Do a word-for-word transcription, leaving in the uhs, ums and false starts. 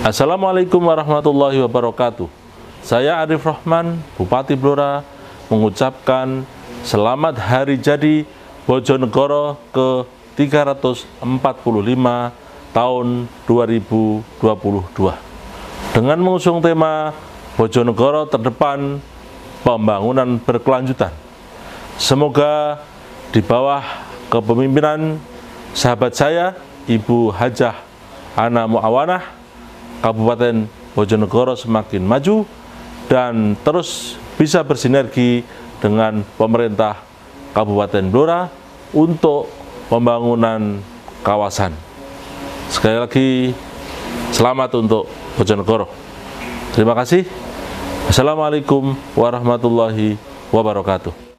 Assalamualaikum warahmatullahi wabarakatuh. Saya Arief Rohman, Bupati Blora, mengucapkan selamat hari jadi Bojonegoro ke tiga ratus empat puluh lima tahun dua ribu dua puluh dua. Dengan mengusung tema Bojonegoro Terdepan Pembangunan Berkelanjutan. Semoga di bawah kepemimpinan sahabat saya, Ibu Hajah Ana Mu'awanah, Kabupaten Bojonegoro semakin maju dan terus bisa bersinergi dengan pemerintah Kabupaten Blora untuk pembangunan kawasan. Sekali lagi, selamat untuk Bojonegoro. Terima kasih. Assalamualaikum warahmatullahi wabarakatuh.